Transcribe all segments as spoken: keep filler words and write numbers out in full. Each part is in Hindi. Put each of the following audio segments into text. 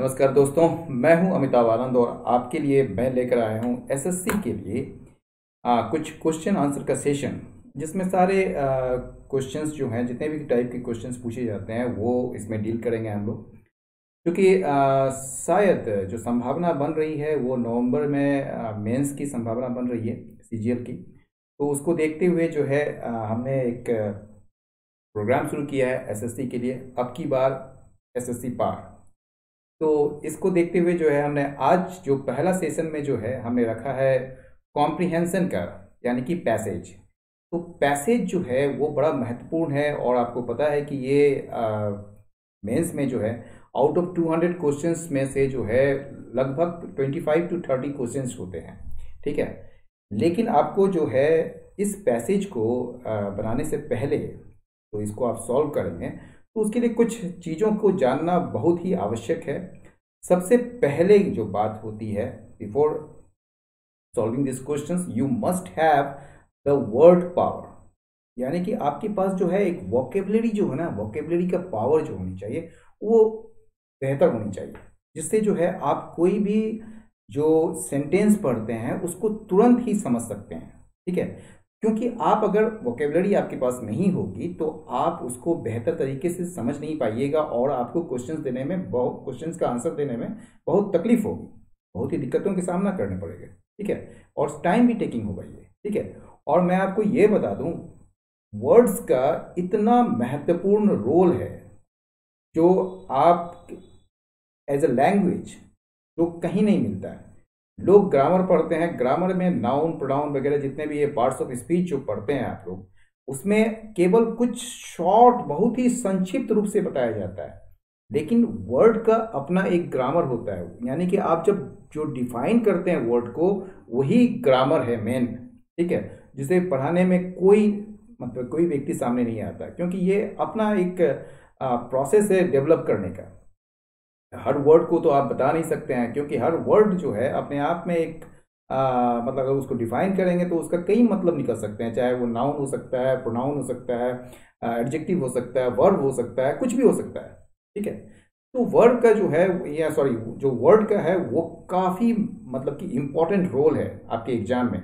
नमस्कार दोस्तों, मैं हूं अमिताभ आनंद और आपके लिए मैं लेकर आया हूं एसएससी के लिए आ, कुछ क्वेश्चन आंसर का सेशन, जिसमें सारे क्वेश्चंस जो हैं, जितने भी टाइप के क्वेश्चंस पूछे जाते हैं वो इसमें डील करेंगे हम लोग। क्योंकि शायद जो संभावना बन रही है वो नवंबर में मेंस की संभावना बन रही है सीजीएल की, तो उसको देखते हुए जो है आ, हमने एक प्रोग्राम शुरू किया है एसएससी के लिए, अब की बार एसएससी पार। तो इसको देखते हुए जो है हमने आज जो पहला सेशन में जो है हमने रखा है कॉम्प्रिहेंशन का, यानी कि पैसेज। तो पैसेज जो है वो बड़ा महत्वपूर्ण है और आपको पता है कि ये मेंस में जो है out of two hundred questions में से जो है लगभग पच्चीस टू तीस क्वेश्चंस होते हैं, ठीक है। लेकिन आपको जो है इस पैसेज को आ, बनाने से पहले तो इसको आप सॉल्व करेंगे, तो उसके लिए कुछ चीज़ों को जानना बहुत ही आवश्यक है। सबसे पहले जो बात होती है, before solving this questions you must have the word power, यानी कि आपके पास जो है एक वोकेबलरी जो है ना, वोकेबलरी का पावर जो होनी चाहिए वो बेहतर होनी चाहिए, जिससे जो है आप कोई भी जो सेंटेंस पढ़ते हैं उसको तुरंत ही समझ सकते हैं, ठीक है। क्योंकि आप अगर वोकेबलरी आपके पास नहीं होगी तो आप उसको बेहतर तरीके से समझ नहीं पाइएगा और आपको क्वेश्चंस देने में बहुत क्वेश्चंस का आंसर देने में बहुत तकलीफ होगी, बहुत ही दिक्कतों का सामना करने पड़ेगा, ठीक है। और टाइम भी टेकिंग होगा ये, ठीक है। और मैं आपको ये बता दूं, वर्ड्स का इतना महत्वपूर्ण रोल है जो आप एज अ लैंग्वेज जो कहीं नहीं मिलता है। लोग ग्रामर पढ़ते हैं, ग्रामर में नाउन प्रोनाउन वगैरह जितने भी ये पार्ट्स ऑफ स्पीच जो पढ़ते हैं आप लोग, उसमें केवल कुछ शॉर्ट बहुत ही संक्षिप्त रूप से बताया जाता है। लेकिन वर्ड का अपना एक ग्रामर होता है, यानी कि आप जब जो डिफाइन करते हैं वर्ड को, वही ग्रामर है मेन, ठीक है, जिसे पढ़ाने में कोई मतलब कोई व्यक्ति सामने नहीं आता, क्योंकि ये अपना एक प्रोसेस है डेवलप करने का। हर वर्ड को तो आप बता नहीं सकते हैं, क्योंकि हर वर्ड जो है अपने आप में एक आ, मतलब अगर उसको डिफाइन करेंगे तो उसका कई मतलब निकल सकते हैं, चाहे वो नाउन हो सकता है, प्रोनाउन हो सकता है, एडजेक्टिव हो सकता है, वर्ब हो सकता है, कुछ भी हो सकता है, ठीक है। तो वर्ड का जो है या सॉरी जो वर्ड का है वो काफ़ी मतलब कि इम्पोर्टेंट रोल है आपके एग्जाम में,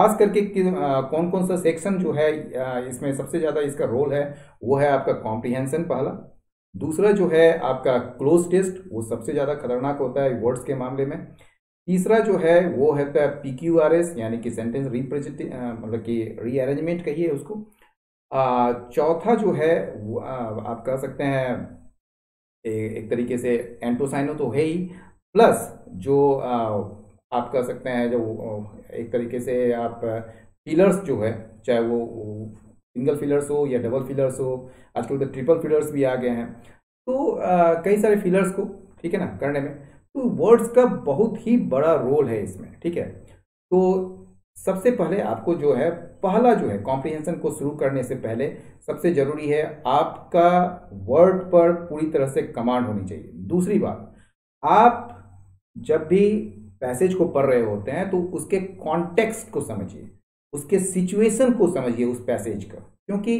खास करके आ, कौन कौन सा सेक्शन जो है आ, इसमें सबसे ज़्यादा इसका रोल है वो है आपका कॉम्प्रिहेंशन पहला। दूसरा जो है आपका क्लोज टेस्ट, वो सबसे ज़्यादा खतरनाक होता है वर्ड्स के मामले में। तीसरा जो है वो है पी क्यू आर एस, यानी कि सेंटेंस रिप्रेजेंट मतलब कि रीअरेंजमेंट कहिए उसको। आ, चौथा जो है आ, आप कह सकते हैं ए, एक तरीके से एंटोसाइनो तो है ही, प्लस जो आ, आप कह सकते हैं जो एक तरीके से आप पिलर्स जो है, चाहे वो, वो सिंगल फिलर्स हो या डबल फिलर्स हो, आजकल तो ट्रिपल फिलर्स भी आ गए हैं, तो आ, कई सारे फिलर्स को, ठीक है ना, करने में तो वर्ड्स का बहुत ही बड़ा रोल है इसमें, ठीक है। तो सबसे पहले आपको जो है पहला जो है कॉम्प्रिहेंशन को शुरू करने से पहले सबसे ज़रूरी है आपका वर्ड पर पूरी तरह से कमांड होनी चाहिए। दूसरी बात, आप जब भी पैसेज को पढ़ रहे होते हैं तो उसके कॉन्टेक्स्ट को समझिए, उसके सिचुएशन को समझिए उस पैसेज का, क्योंकि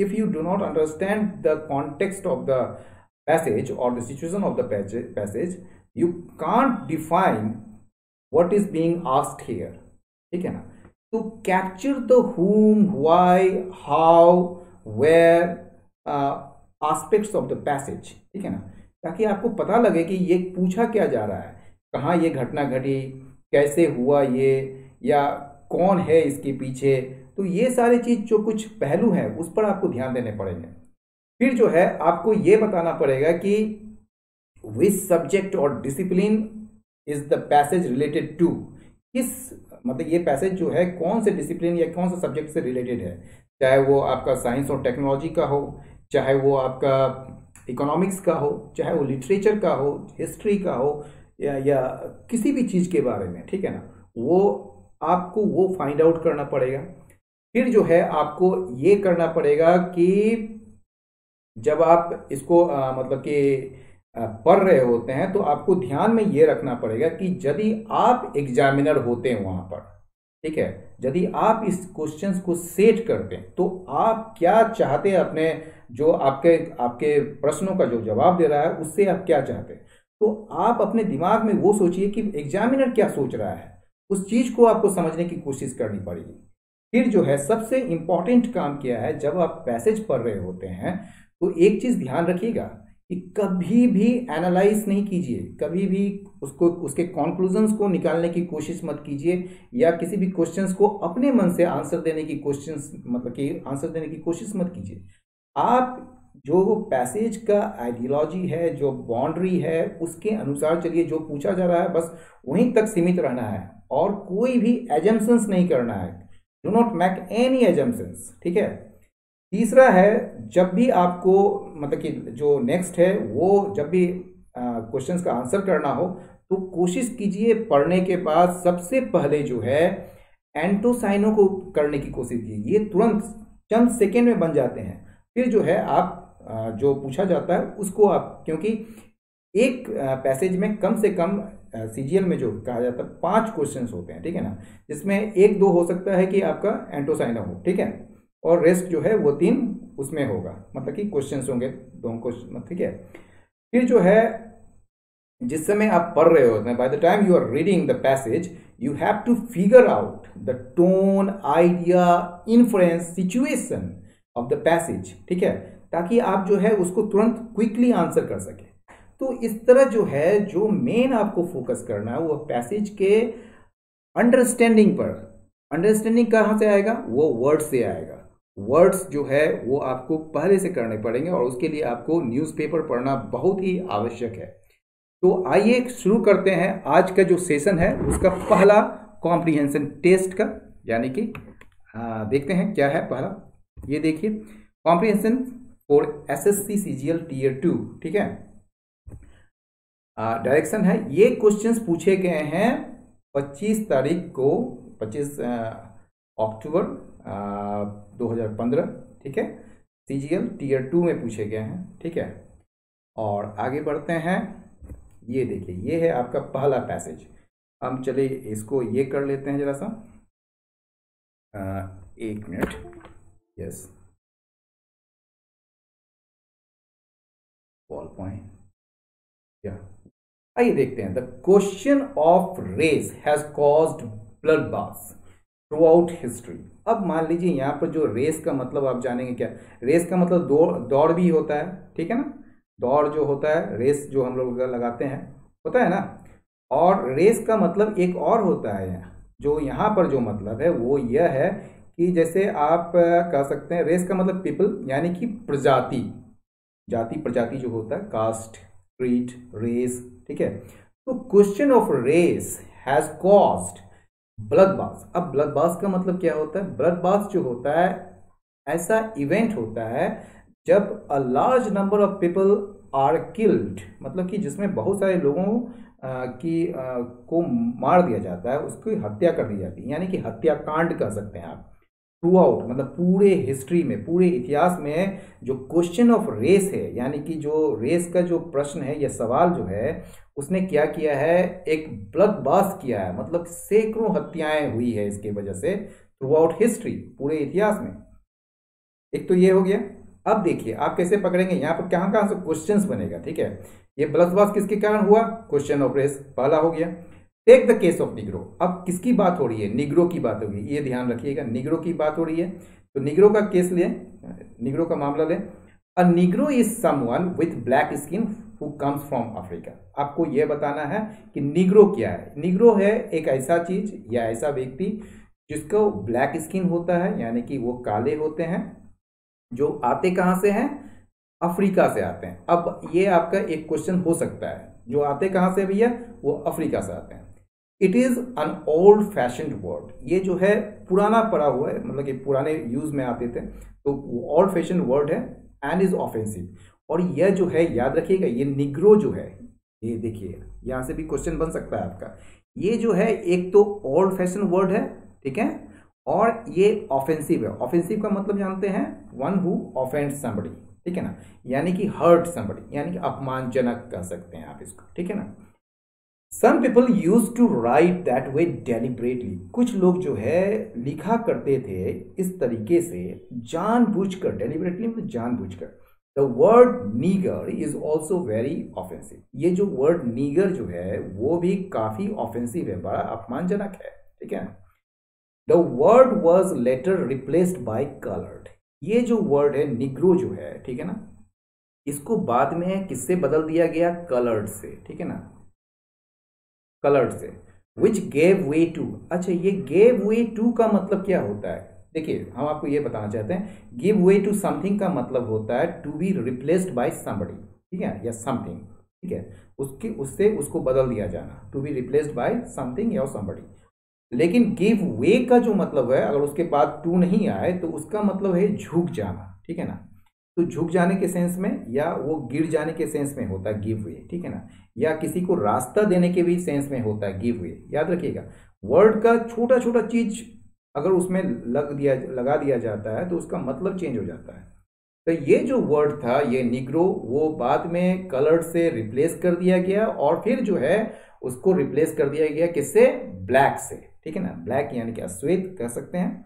if you do not understand the context of the passage और the situation of the passage, you can't define what is being asked here, ठीक है ना। तो capture the whom, why, how, where aspects of the passage, ठीक है ना, ताकि आपको पता लगे कि ये पूछा क्या जा रहा है, कहाँ ये घटना घटी, कैसे हुआ ये, या कौन है इसके पीछे। तो ये सारे चीज़ जो कुछ पहलू हैं उस पर आपको ध्यान देने पड़ेंगे। फिर जो है आपको ये बताना पड़ेगा कि विच सब्जेक्ट और discipline is the passage related to, किस मतलब ये पैसेज जो है कौन से डिसिप्लिन या कौन सा सब्जेक्ट से रिलेटेड है, चाहे वो आपका साइंस और टेक्नोलॉजी का हो, चाहे वो आपका इकोनॉमिक्स का हो, चाहे वो लिटरेचर का हो, हिस्ट्री का हो, या, या किसी भी चीज़ के बारे में, ठीक है ना, वो आपको वो फाइंड आउट करना पड़ेगा। फिर जो है आपको ये करना पड़ेगा कि जब आप इसको आ, मतलब कि पढ़ रहे होते हैं तो आपको ध्यान में ये रखना पड़ेगा कि यदि आप एग्जामिनर होते हैं वहाँ पर, ठीक है, यदि आप इस क्वेश्चंस को सेट करते हैं तो आप क्या चाहते हैं, अपने जो आपके आपके प्रश्नों का जो जवाब दे रहा है उससे आप क्या चाहते हैं, तो आप अपने दिमाग में वो सोचिए कि एग्जामिनर क्या सोच रहा है, उस चीज़ को आपको समझने की कोशिश करनी पड़ेगी। फिर जो है सबसे इम्पॉर्टेंट काम किया है, जब आप पैसेज पढ़ रहे होते हैं तो एक चीज़ ध्यान रखिएगा कि कभी भी एनालाइज नहीं कीजिए, कभी भी उसको उसके कॉन्क्लूजन्स को निकालने की कोशिश मत कीजिए, या किसी भी क्वेश्चंस को अपने मन से आंसर देने की क्वेश्चंस मतलब कि आंसर देने की कोशिश मत कीजिए। आप जो पैसेज का आइडियोलॉजी है, जो बाउंड्री है, उसके अनुसार चलिए, जो पूछा जा रहा है बस वहीं तक सीमित रहना है और कोई भी एजम्पशंस नहीं करना है। Do not make any assumptions, ठीक है। तीसरा है, जब भी आपको मतलब कि जो नेक्स्ट है वो जब भी क्वेश्चंस का आंसर करना हो तो कोशिश कीजिए पढ़ने के बाद सबसे पहले जो है एंटोसाइनों को करने की कोशिश कीजिए, ये तुरंत चंद सेकेंड में बन जाते हैं। फिर जो है आप आ, जो पूछा जाता है उसको आप, क्योंकि एक पैसेज में कम से कम सीजीएल में जो कहा जाता है पाँच क्वेश्चंस होते हैं, ठीक है ना, जिसमें एक दो हो सकता है कि आपका एंटोसाइनो हो, ठीक है, और रेस्ट जो है वो तीन उसमें होगा, मतलब कि क्वेश्चंस होंगे दो क्वेश्चन, ठीक है। फिर जो है जिस समय आप पढ़ रहे होते हैं, by the time you are reading the passage you have to figure out the tone, idea, influence, situation of the passage, ठीक है, ताकि आप जो है उसको तुरंत क्विकली आंसर कर सकें। तो इस तरह जो है जो मेन आपको फोकस करना है वो पैसेज के अंडरस्टैंडिंग पर। अंडरस्टैंडिंग कहाँ से आएगा? वो वर्ड से आएगा। वर्ड्स जो है वो आपको पहले से करने पड़ेंगे और उसके लिए आपको न्यूज़पेपर पढ़ना बहुत ही आवश्यक है। तो आइए शुरू करते हैं आज का जो सेशन है उसका पहला कॉम्प्रिहेंशन टेस्ट का, यानी कि आ, देखते हैं क्या है पहला। ये देखिए, comprehension for SSC CGL tier two, ठीक है। डायरेक्शन है, ये क्वेश्चंस पूछे गए हैं पच्चीस तारीख को, पच्चीस अक्टूबर दो हज़ार पंद्रह, ठीक है, सीजीएल टीयर टू में पूछे गए हैं, ठीक है। और आगे बढ़ते हैं, ये देखिए, ये है आपका पहला पैसेज। हम चले इसको ये कर लेते हैं जरा सा, आ, एक मिनट, यस, बॉल पॉइंट, या आइए देखते हैं। The question of race has caused blood baths throughout history. अब मान लीजिए यहाँ पर जो रेस का मतलब आप जानेंगे क्या, रेस का मतलब दौड़ दौड़ भी होता है, ठीक है ना, दौड़ जो होता है, रेस जो हम लोग लगाते हैं होता है ना, और रेस का मतलब एक और होता है। जो यहाँ पर जो मतलब है वो यह है कि जैसे आप कह सकते हैं रेस का मतलब पीपल, यानी कि प्रजाति, जाति प्रजाति जो होता है, कास्ट, क्रीड, रेस, ठीक है। तो question of race has caused blood bath. अब ब्लड बाथ का मतलब क्या होता है? ब्लड बाथ जो होता है ऐसा इवेंट होता है जब a large number of people are killed, मतलब कि जिसमें बहुत सारे लोगों आ, की आ, को मार दिया जाता है, उसकी हत्या कर दी जाती है, यानी कि हत्याकांड कह सकते हैं आप। थ्रू आउट मतलब पूरे हिस्ट्री में, पूरे इतिहास में जो क्वेश्चन ऑफ रेस है, यानी कि जो रेस का जो प्रश्न है या सवाल जो है, उसने क्या किया है, एक ब्लड बाथ किया है, मतलब सैकड़ों हत्याएं हुई है इसके वजह से थ्रू आउट हिस्ट्री, पूरे इतिहास में। एक तो ये हो गया। अब देखिए आप कैसे पकड़ेंगे, यहाँ पर कहाँ कहाँ से क्वेश्चंस बनेगा, ठीक है। ये ब्लड बाथ किसके कारण हुआ? क्वेश्चन ऑफ रेस पहला हो गया। Take the case of Negro, अब किसकी बात हो रही है? निग्रो की बात हो रही है, ये ध्यान रखिएगा, निग्रो की बात हो रही है। तो निग्रो का केस लें, निग्रो का मामला लें। A Negro is someone with black skin who comes from Africa. आपको ये बताना है कि निग्रो क्या है। निग्रो है एक ऐसा चीज या ऐसा व्यक्ति जिसको ब्लैक स्किन होता है, यानी कि वो काले होते हैं, जो आते कहाँ से हैं? अफ्रीका से आते हैं। अब ये आपका एक क्वेश्चन हो सकता है, जो आते कहाँ से भैया? वो अफ्रीका से आते हैं। It is an old fashioned word, ये जो है पुराना पड़ा हुआ है, मतलब कि पुराने यूज में आते थे, तो ओल्ड फैशन वर्ड है एंड इज ऑफेंसिव। और यह जो है याद रखिएगा, ये निग्रो जो है, ये देखिए यहाँ से भी क्वेश्चन बन सकता है आपका। ये जो है एक तो ओल्ड फैशन वर्ड है, ठीक है, और ये ऑफेंसिव है। ऑफेंसिव का मतलब जानते हैं, वन हु ऑफेंड समबडी, ठीक है ना, यानी कि हर्ट समबडी, यानी कि अपमानजनक कह सकते हैं आप इसको, ठीक है ना। Some people use to write that way deliberately, कुछ लोग जो है लिखा करते थे इस तरीके से जानबूझकर, डेलिब्रेटली मतलब जानबूझकर, the word nigger is also very offensive. ये जो वर्ड नीगर जो है वो भी काफी ऑफेंसिव है, बड़ा अपमानजनक है, ठीक है। The word was later replaced by coloured. ये जो वर्ड है निग्रो जो है, ठीक है ना, इसको बाद में किससे बदल दिया गया? कलर्ड से, ठीक है ना, कलर्ड से। विच गेव वे टू, अच्छा ये गेव वे टू का मतलब क्या होता है? देखिए हम आपको ये बताना चाहते हैं, गिव वे टू समथिंग का मतलब होता है to be replaced by somebody, ठीक है, या समथिंग, ठीक है, उसकी उससे उसको बदल दिया जाना, to be replaced by something या समबडी। लेकिन गिव वे का जो मतलब है, अगर उसके बाद टू नहीं आए तो उसका मतलब है झुक जाना, ठीक है ना। तो झुक जाने के सेंस में या वो गिर जाने के सेंस में होता है गिव वे, ठीक है ना, या किसी को रास्ता देने के भी सेंस में होता है गिव वे। याद रखिएगा वर्ड का छोटा छोटा चीज अगर उसमें लग दिया लगा दिया जाता है तो उसका मतलब चेंज हो जाता है। तो ये जो वर्ड था ये निग्रो, वो बाद में कलर्ड से रिप्लेस कर दिया गया और फिर जो है उसको रिप्लेस कर दिया गया किससे? ब्लैक से, ठीक है ना। ब्लैक यानी क्या? श्वेत कह सकते हैं।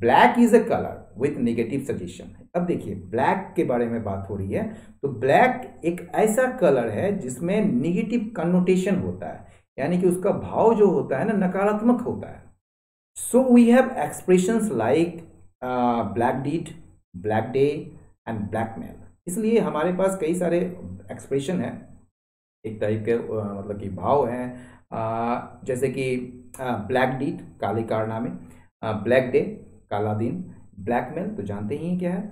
Black is a colour with negative suggestion. अब देखिए ब्लैक के बारे में बात हो रही है तो ब्लैक एक ऐसा कलर है जिसमें निगेटिव कन्नोटेशन होता है, यानी कि उसका भाव जो होता है ना नकारात्मक होता है। So we have expressions like uh, black deed, black day and blackmail। इसलिए हमारे पास कई सारे एक्सप्रेशन हैं, एक टाइप के uh, मतलब कि भाव हैं, uh, जैसे कि ब्लैक डीड काले कारनामे, ब्लैक डे काला दिन, ब्लैकमेल तो जानते ही क्या है।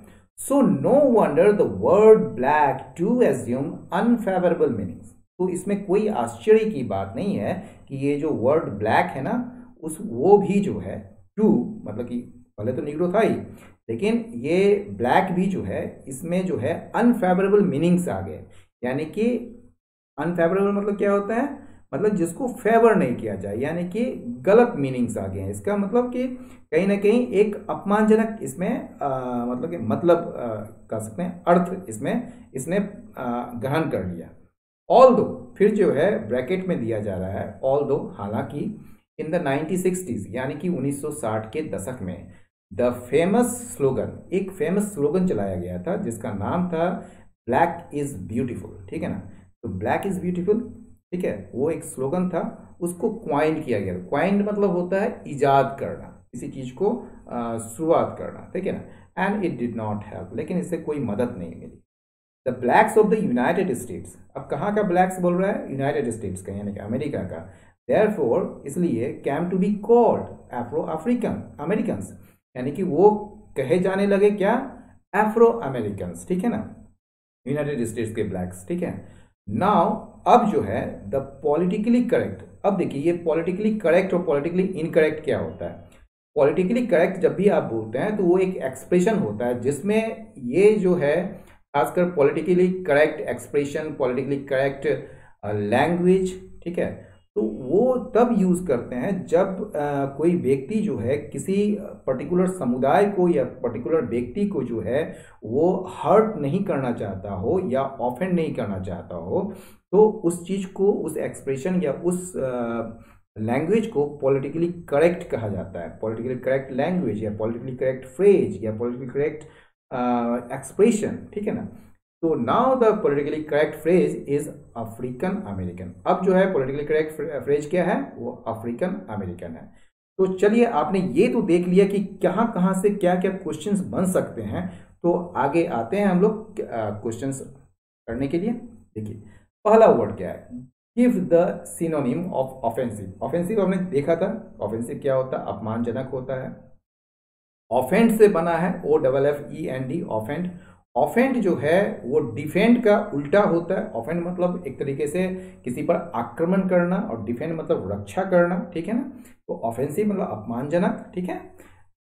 So no wonder the word black to assume unfavourable meanings. तो इसमें कोई आश्चर्य की बात नहीं है कि ये जो वर्ड ब्लैक है ना उस वो भी जो है टू मतलब कि पहले तो निग्रो था ही, लेकिन ये ब्लैक भी जो है इसमें जो है अनफेवरेबल मीनिंग्स आ गए। यानी कि अनफेवरेबल मतलब क्या होता है? मतलब जिसको फेवर नहीं किया जाए, यानी कि गलत मीनिंग्स आ गए हैं। इसका मतलब कि कहीं ना कहीं एक अपमानजनक इसमें आ, मतलब कि मतलब कह सकते हैं अर्थ इसमें इसने ग्रहण कर लिया। ऑल दो, फिर जो है ब्रैकेट में दिया जा रहा है ऑल दो, हालांकि इन द नाइनटीन सिक्सटीज़ यानी कि उन्नीस सौ साठ के दशक में द फेमस स्लोगन, एक फेमस स्लोगन चलाया गया था जिसका नाम था ब्लैक इज ब्यूटीफुल, ठीक है ना। तो ब्लैक इज ब्यूटीफुल, ठीक है, वो एक स्लोगन था, उसको क्वाइन किया गया। क्वाइन मतलब होता है इजाद करना, किसी चीज को शुरुआत करना, ठीक है ना। And it did not help, लेकिन इससे कोई मदद नहीं मिली। The blacks of the United States, अब कहाँ का ब्लैक्स बोल रहा है? यूनाइटेड स्टेट्स का, यानी कि अमेरिका का। Therefore इसलिए came to be called Afro African Americans, यानी कि वो कहे जाने लगे क्या? Afro Americans, ठीक है ना, यूनाइटेड स्टेट्स के ब्लैक्स, ठीक है। Now अब जो है the politically correct, अब देखिए ये politically correct और politically incorrect क्या होता है। politically correct जब भी आप बोलते हैं तो वो एक expression होता है जिसमें ये जो है खासकर politically correct expression, politically correct language, ठीक है, तो वो तब यूज़ करते हैं जब आ, कोई व्यक्ति जो है किसी पर्टिकुलर समुदाय को या पर्टिकुलर व्यक्ति को जो है वो हर्ट नहीं करना चाहता हो या ऑफेंड नहीं करना चाहता हो, तो उस चीज़ को, उस एक्सप्रेशन या उस लैंग्वेज को पॉलिटिकली करेक्ट कहा जाता है। पॉलिटिकली करेक्ट लैंग्वेज या पॉलिटिकली करेक्ट फ्रेज या पॉलिटिकली करेक्ट एक्सप्रेशन, ठीक है ना। तो now the politically correct phrase is African American. अब जो है पॉलिटिकली करेक्ट फ्रेज क्या है? वो अफ्रीकन अमेरिकन है। तो चलिए आपने ये तो देख लिया कि कहाँ कहाँ से क्या क्या क्वेश्चंस बन सकते हैं। तो आगे आते हैं हम लोग क्वेश्चंस करने के लिए। देखिए पहला वर्ड क्या है? Give the synonym of offensive. Offensive हमने देखा था, ऑफेंसिव क्या होता है? अपमानजनक होता है। ऑफेंड से बना है, O double F E N D, offend. Offend जो है वो डिफेंड का उल्टा होता है। ऑफेंड मतलब एक तरीके से किसी पर आक्रमण करना और डिफेंड मतलब रक्षा करना, ठीक है ना। तो ऑफेंसिव मतलब अपमानजनक, ठीक है।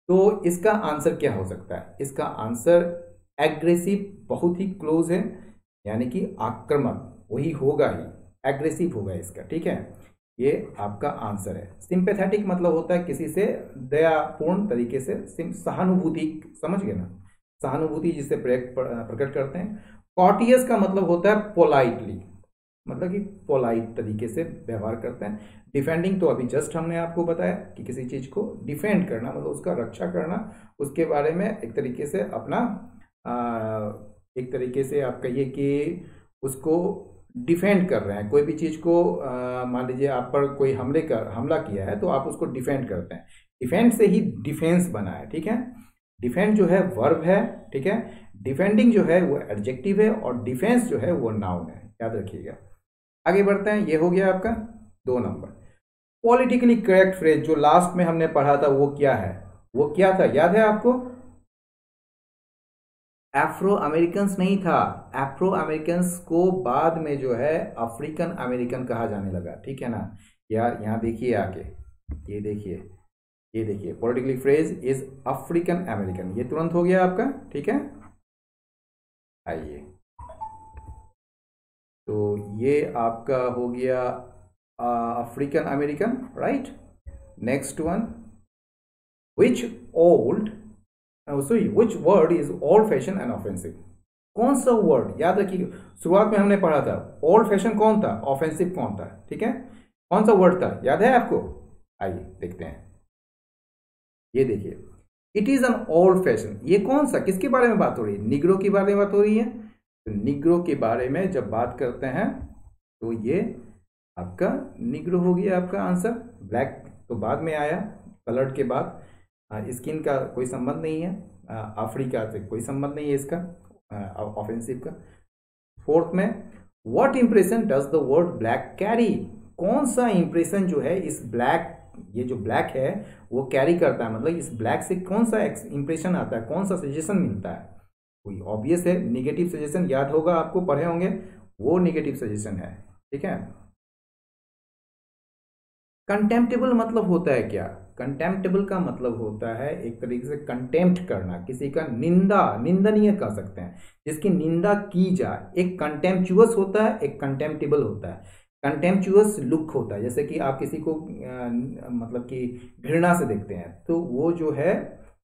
तो इसका आंसर क्या हो सकता है? इसका आंसर एग्रेसिव बहुत ही क्लोज है, यानी कि आक्रमक वही होगा ही, एग्रेसिव होगा इसका, ठीक है, ये आपका आंसर है। सिंपैथेटिक मतलब होता है किसी से दयापूर्ण तरीके से, सहानुभूति, समझ गए ना, सहानुभूति जिससे प्रकट करते हैं। कॉटियस का मतलब होता है पोलाइटली, मतलब कि पोलाइट तरीके से व्यवहार करते हैं। डिफेंडिंग तो अभी जस्ट हमने आपको बताया कि किसी चीज़ को डिफेंड करना मतलब उसका रक्षा करना, उसके बारे में एक तरीके से अपना एक तरीके से आप कहिए कि उसको डिफेंड कर रहे हैं। कोई भी चीज़ को मान लीजिए आप पर कोई हमले कर हमला किया है तो आप उसको डिफेंड करते हैं। डिफेंड से ही डिफेंस बना है, ठीक है। डिफेंड जो है वर्ब है, ठीक है। डिफेंडिंग जो है वो एडजेक्टिव है और डिफेंस जो है वो नाउन है, याद रखिएगा। आगे बढ़ते हैं, ये हो गया आपका दो नंबर। पॉलिटिकली करेक्ट फ्रेज जो लास्ट में हमने पढ़ा था वो क्या है, वो क्या था याद है आपको? एफ्रो अमेरिकन्स नहीं था। एफ्रो अमेरिकन्स को बाद में जो है अफ्रीकन अमेरिकन कहा जाने लगा, ठीक है ना। यार यहाँ देखिए आके, ये देखिए ये देखिए politically phrase is African American, ये तुरंत हो गया आपका, ठीक है। आइए तो ये आपका हो गया African American, right. Next one, which old sorry which word is old fashion and offensive. कौन सा वर्ड याद रखिए, शुरुआत में हमने पढ़ा था ओल्ड फैशन कौन था, ऑफेंसिव कौन था, ठीक है। कौन सा वर्ड था याद है आपको? आइए देखते हैं, ये देखिए it is an old fashion. ये कौन सा, किसके बारे में बात हो रही है? निग्रो के बारे में बात हो रही है। तो निग्रो के बारे में जब बात करते हैं तो ये आपका निग्रो हो गया आपका आंसर। ब्लैक तो बाद में आया, कलर्ड के बाद, स्किन का कोई संबंध नहीं है, अफ्रीका से कोई संबंध नहीं है इसका, ऑफेंसिव का। फोर्थ में, what impression does the word black carry. कौन सा इंप्रेशन जो है इस ब्लैक, ये जो ब्लैक है वो कैरी करता है, मतलब इस ब्लैक से कौन सा इंप्रेशन आता है, कौन सा सजेशन मिलता है? कोई ऑब्वियस है निगेटिव सजेशन, याद होगा आपको, पढ़े होंगे, वो निगेटिव सजेशन है, ठीक है। कंटेम्प्टेबल मतलब होता है क्या? कंटेम्प्टेबल का मतलब होता है एक तरीके से कंटेम्प्ट करना, किसी का निंदा, निंदनीय कह सकते हैं, जिसकी निंदा की जाए। एक कंटेम्पचुअस होता है, एक कंटेम्प्टेबल होता है। कंटेम्पचुअस लुक होता है, जैसे कि आप किसी को आ, मतलब कि घृणा से देखते हैं तो वो जो है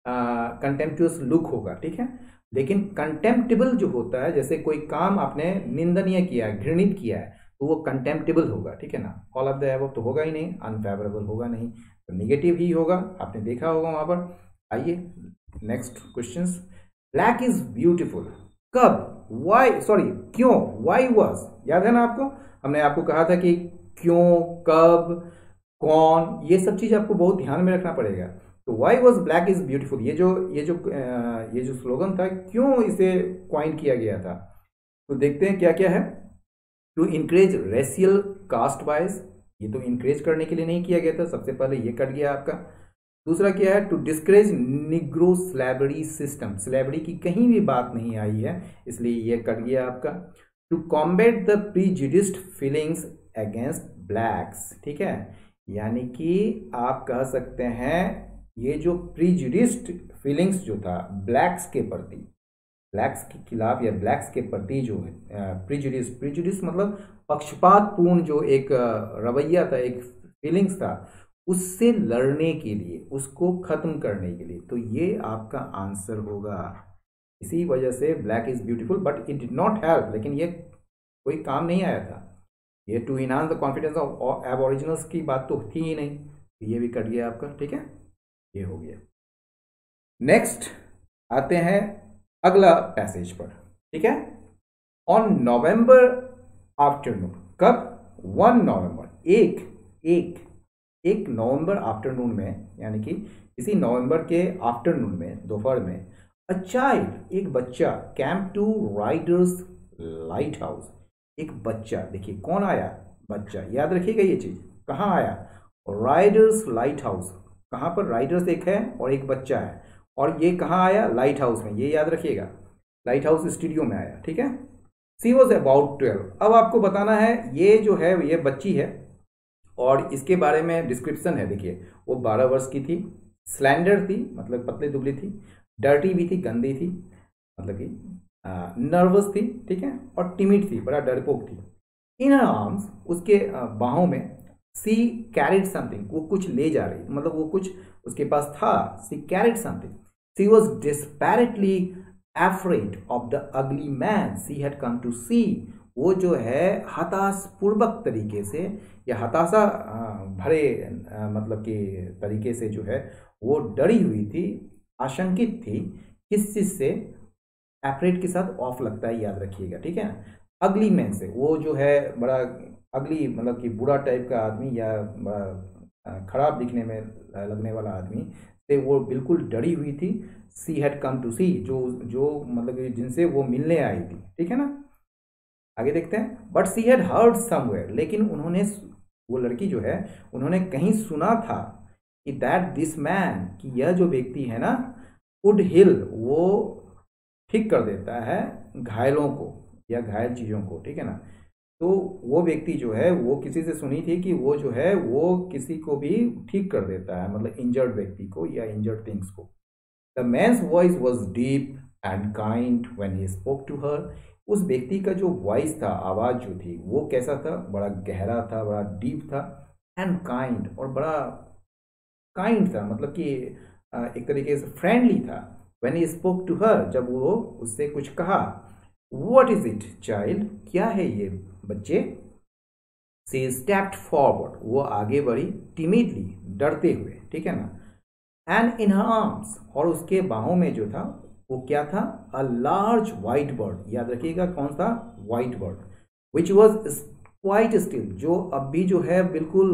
कंटेम्पचुअस लुक होगा, ठीक है। लेकिन कंटेम्प्टेबल जो होता है, जैसे कोई काम आपने निंदनीय किया है, घृणित किया है, तो वो कंटेम्प्टेबल होगा, ठीक है ना। ऑल ऑफ द अबव तो होगा ही नहीं, अनफेवरेबल होगा नहीं, तो निगेटिव ही होगा, आपने देखा होगा वहाँ पर। आइए next question, black is beautiful कब, वाई सॉरी क्यों, वाई वॉज, याद है ना आपको? हमने आपको कहा था कि क्यों, कब, कौन, ये सब चीज़ आपको बहुत ध्यान में रखना पड़ेगा। तो why was black is beautiful, ये जो ये जो ये जो स्लोगन था, क्यों इसे क्वाइन किया गया था? तो देखते हैं क्या क्या है। To increase racial caste wise, ये तो इंक्रेज करने के लिए नहीं किया गया था, सबसे पहले ये कट गया आपका। दूसरा क्या है, to discourage Negro slavery system, slavery की कहीं भी बात नहीं आई है इसलिए ये कट गया आपका। To combat the prejudiced feelings against blacks, ठीक है। यानी कि आप कह सकते हैं ये जो प्रीजुडिस्ड फीलिंग्स जो था ब्लैक्स के प्रति, ब्लैक्स के खिलाफ या ब्लैक्स के प्रति जो है प्रीजुडिस, प्रीजुडिस मतलब पक्षपातपूर्ण जो एक रवैया था, एक फीलिंग्स था, उससे लड़ने के लिए, उसको खत्म करने के लिए, तो ये आपका आंसर होगा। इसी वजह से black is beautiful but it did not help, लेकिन ये कोई काम नहीं आया था। ये to enhance the confidence of aboriginals की बात तो थी ही नहीं, ये भी कट गया आपका, ठीक है, ये हो गया। नेक्स्ट आते हैं अगला पैसेज पर, ठीक है। ऑन नवंबर आफ्टरनून, कब? वन नवंबर, एक एक एक नवंबर आफ्टरनून में, यानी कि इसी नवंबर के आफ्टरनून में, दोपहर में, अ चाइल्ड, एक बच्चा, came to Rider's light house. एक बच्चा, देखिए कौन आया, बच्चा, याद रखिएगा ये चीज़, कहाँ आया? राइडर्स लाइट हाउस, कहाँ पर? राइडर्स एक है और एक बच्चा है, और ये कहाँ आया? लाइट हाउस में, ये याद रखिएगा, लाइट हाउस स्टूडियो में आया, ठीक है। सी वॉज अबाउट ट्वेल्व, अब आपको बताना है ये जो है ये बच्ची है और इसके बारे में डिस्क्रिप्शन है, देखिए वो बारह वर्ष की थी, स्लैंडर थी मतलब पतली दुबली थी, डर्टी भी थी, गंदी थी मतलब कि नर्वस थी, ठीक है, और टिमिड थी, बड़ा डरपोक थी। इन हर आर्म्स, उसके बाहों में, सी कैरिड समथिंग, वो कुछ ले जा रही, मतलब वो कुछ उसके पास था, she carried something. She was desperately afraid of the ugly man she had come to see, वो जो है हताशपूर्वक तरीके से या हताशा भरे मतलब कि तरीके से जो है वो डरी हुई थी, आशंकित थी, किस चीज़ से? एपरेट के साथ ऑफ लगता है, याद रखिएगा, ठीक है। अगली मैन से, वो जो है बड़ा अगली मतलब कि बुरा टाइप का आदमी या खराब दिखने में लगने वाला आदमी से वो बिल्कुल डरी हुई थी। सी हैड कम टू सी, जो जो मतलब कि जिनसे वो मिलने आई थी, ठीक है ना। आगे देखते हैं, but she had heard somewhere, लेकिन उन्होंने वो लड़की जो है उन्होंने कहीं सुना था कि दैट दिस मैन, कि यह जो व्यक्ति है ना, कुड हिल, वो ठीक कर देता है घायलों को या घायल चीज़ों को, ठीक है ना। तो वो व्यक्ति जो है वो किसी से सुनी थी कि वो जो है वो किसी को भी ठीक कर देता है, मतलब इंजर्ड व्यक्ति को या इंजर्ड थिंग्स को। The man's voice was deep and kind when he spoke to her, उस व्यक्ति का जो वॉइस था, आवाज़ जो थी वो कैसा था, बड़ा गहरा था, बड़ा डीप था, एंड काइंड, और बड़ा काइंड था, मतलब कि एक तरीके से फ्रेंडली था। When he spoke to her, जब वो उससे कुछ कहा, व्हाट इज इट चाइल्ड, क्या है ये बच्चे, शी स्टेप्ड फॉरवर्ड, वो आगे बढ़ी, टिमिडली, डरते हुए, ठीक है ना। एंड इन हर आर्म्स, और उसके बाहों में जो था वो क्या था, अ लार्ज वाइट बर्ड, याद रखिएगा कौन सा white bird, which was quite still, जो अब भी जो है बिल्कुल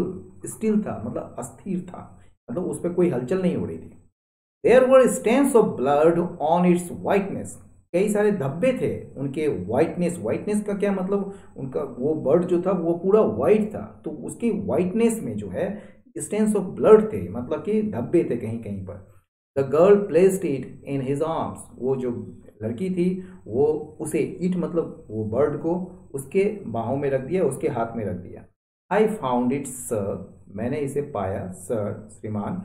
स्टिल था, मतलब अस्थिर था, मतलब उस पर कोई हलचल नहीं हो रही थी। There were stains of blood on its whiteness, कई सारे धब्बे थे उनके वाइटनेस, वाइटनेस का क्या मतलब, उनका वो बर्ड जो था वो पूरा वाइट था, तो उसकी वाइटनेस में जो है स्टेन्स ऑफ ब्लड थे, मतलब कि धब्बे थे कहीं कहीं पर। The girl placed it in his arms, वो जो लड़की थी वो उसे, इट मतलब वो बर्ड को, उसके बाहों में रख दिया, उसके हाथ में रख दिया। आई फाउंड इट सर, मैंने इसे पाया, सर श्रीमान।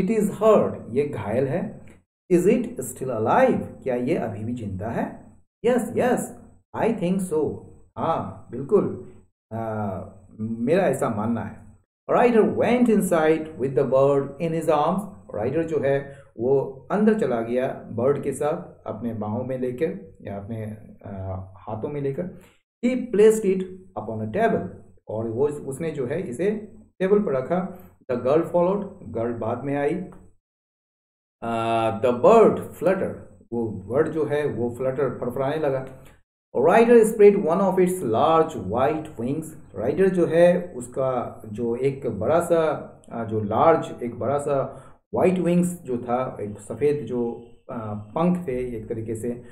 इट इज़ हर्ट, ये घायल है। इज इट स्टिल अलाइव, क्या ये अभी भी जिंदा है? Yes yes I think so, हाँ बिल्कुल, आ, मेरा ऐसा मानना है। Rider went inside with the bird in his arms, Rider जो है वो अंदर चला गया बर्ड के साथ अपने बाहों में लेकर या अपने आ, हाथों में लेकर। He placed it upon a table, और वो उसने जो है इसे टेबल पर रखा। द गर्ल फॉलोड, गर्ल बाद में आई। द बर्ड फ्लटर, वो बर्ड जो है वो फ्लटर, फड़फड़ाने लगा। Rider spread one of its large white wings, Rider जो है उसका जो एक बड़ा सा जो लार्ज एक बड़ा सा वाइट विंग्स जो था, एक सफ़ेद जो पंख थे एक तरीके से,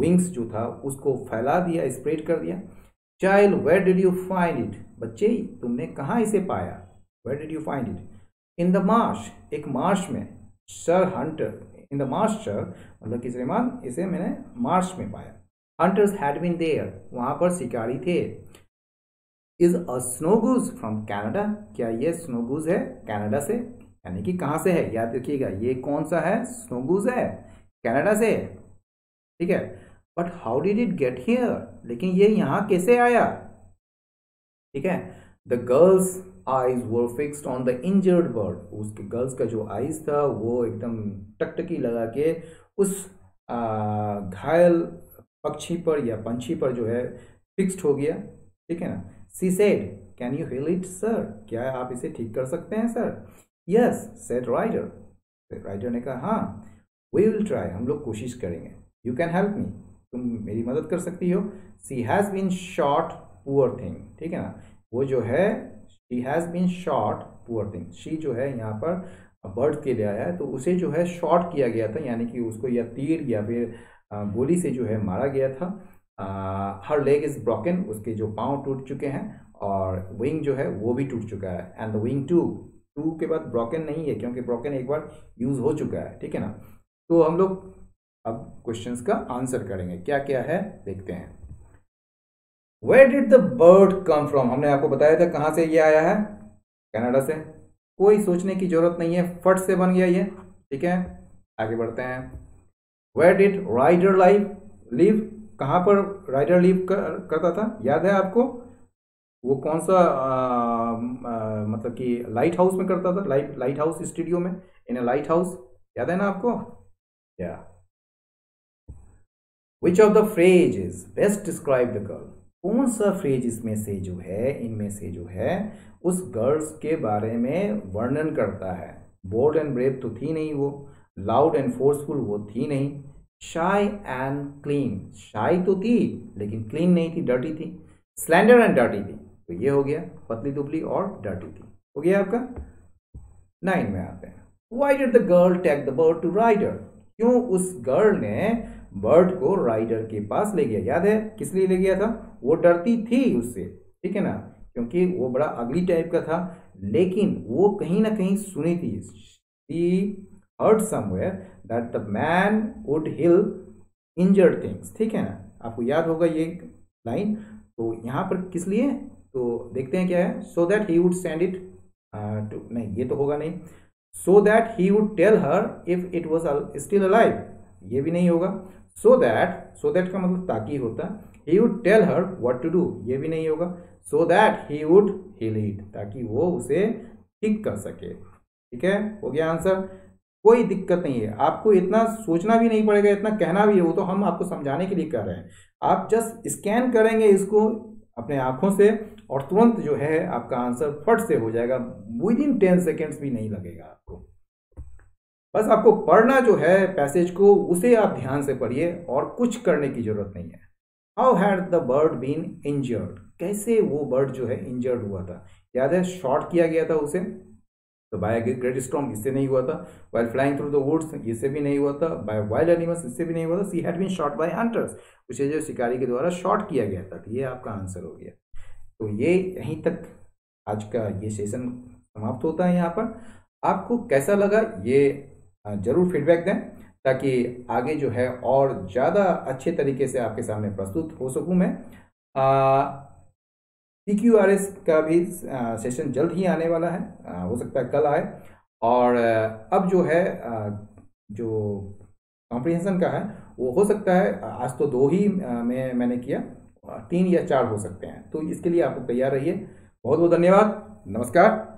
विंग्स जो था उसको फैला दिया, स्प्रेड कर दिया। Child where did you find it, बच्चे तुमने कहाँ इसे पाया, where did you find it. In the marsh, एक मार्श में, sir hunter, in the marsh sir, मतलब कि श्रीमान इसे मैंने मार्श में पाया। हंटर्स हैड बीन देयर, वहाँ पर शिकारी थे। Is a snow goose from Canada, क्या ये स्नो गूज है कैनेडा से, यानी कि कहाँ से है, याद रखिएगा ये कौन सा है, स्नो गूज है कैनेडा से, ठीक है। But how did it get here, लेकिन ये यहाँ कैसे आया, ठीक है। The girl's eyes were fixed on the injured bird, उसके गर्ल्स का जो आईज था वो एकदम टकटकी लगा के उस घायल पक्षी पर या पंछी पर जो है फिक्स्ड हो गया, ठीक है ना। She said can you heal it sir, क्या आप इसे ठीक कर सकते हैं sir. Yes said Rider, Rider ने कहा हाँ, वी विल ट्राई, हम लोग कोशिश करेंगे। यू कैन हेल्प मी, तुम मेरी मदद कर सकती हो। She has been shot poor thing, ठीक है ना, वो जो है she has been shot poor thing, she जो है यहाँ पर बर्ड के लिए आया है, तो उसे जो है शॉट किया गया था, यानी कि उसको या तीर या फिर गोली से जो है मारा गया था। हर लेग इज़ ब्रोकन, उसके जो पाँव टूट चुके हैं, और विंग जो है वो भी टूट चुका है। And the wing too, too के बाद ब्रोकन नहीं है क्योंकि ब्रोकन एक बार यूज़ हो चुका है, ठीक है ना। तो हम लोग अब क्वेश्चंस का आंसर करेंगे, क्या क्या है देखते हैं। Where did the bird come from, हमने आपको बताया था कहाँ से ये आया है, कनाडा से, कोई सोचने की जरूरत नहीं है, फट से बन गया ये, ठीक है। आगे बढ़ते हैं, Where did rider live, कहाँ पर rider live कर, करता था, याद है आपको, वो कौन सा आ, आ, मतलब कि लाइट हाउस में करता था, लाइट लाइट हाउस स्टूडियो में, इन अ लाइट हाउस, याद है ना आपको। या Which of the phrases best describe the girl, कौन सा फ्रेज इसमें से जो है, इनमें से जो है उस गर्ल्स के बारे में वर्णन करता है। बोल्ड एंड ब्रेव तो थी नहीं वो, लाउड एंड फोर्सफुल वो थी नहीं, शाई एंड क्लीन, शाई तो थी लेकिन क्लीन नहीं थी, डर्टी थी, स्लेंडर एंड डर्टी थी, तो ये हो गया पतली दुबली और डर्टी थी, हो गया आपका। नाइन में आते हैं, why did the girl take the bird to Rider, क्यों उस गर्ल ने बर्ड को राइडर के पास ले गया, याद है किस लिए ले गया था, वो डरती थी उससे, ठीक है ना, क्योंकि वो बड़ा अगली टाइप का था, लेकिन वो कहीं ना कहीं सुनी थी, she heard somewhere that the man would heal injured things, ठीक है ना, आपको याद होगा ये लाइन। तो यहाँ पर किस लिए, तो देखते हैं क्या है, so that he would send it to, नहीं ये तो होगा नहीं, so that he would tell her if it was still alive, ये भी नहीं होगा, सो दैट, सो दैट का मतलब ताकि होता, he would tell her what to do, ये भी नहीं होगा, so that he would heal it, ताकि वो उसे ठीक कर सके, ठीक है, हो गया आंसर। कोई दिक्कत नहीं है, आपको इतना सोचना भी नहीं पड़ेगा, इतना कहना भी है, वो तो हम आपको समझाने के लिए कर रहे हैं, आप जस्ट स्कैन करेंगे इसको अपने आँखों से और तुरंत जो है आपका आंसर फट से हो जाएगा, विद इन टेन सेकेंड्स भी नहीं लगेगा आपको, बस आपको पढ़ना जो है पैसेज को उसे आप ध्यान से पढ़िए और कुछ करने की जरूरत नहीं है। How had the bird been injured, कैसे वो बर्ड जो है इंजर्ड हुआ था, याद है शॉट किया गया था उसे, तो बाय ग्रेट स्टॉर्म इससे नहीं हुआ था, while flying through the woods इससे भी नहीं हुआ था, बाय वाइल्ड एनिमल्स इससे भी नहीं हुआ था, she had been shot by hunters, उसे जो शिकारी के द्वारा शॉट किया गया था, ये आपका आंसर हो गया। तो ये यहीं तक आज का ये सेशन समाप्त होता है। यहाँ पर आपको कैसा लगा ये जरूर फीडबैक दें, ताकि आगे जो है और ज़्यादा अच्छे तरीके से आपके सामने प्रस्तुत हो सकूं मैं। पी क्यू आर एस का भी सेशन जल्द ही आने वाला है, आ, हो सकता है कल आए, और अब जो है आ, जो कॉम्प्रिहेंशन का है वो हो सकता है, आज तो दो ही में मैंने किया, तीन या चार हो सकते हैं, तो इसके लिए आपको तैयार रहिए। बहुत बहुत धन्यवाद, नमस्कार।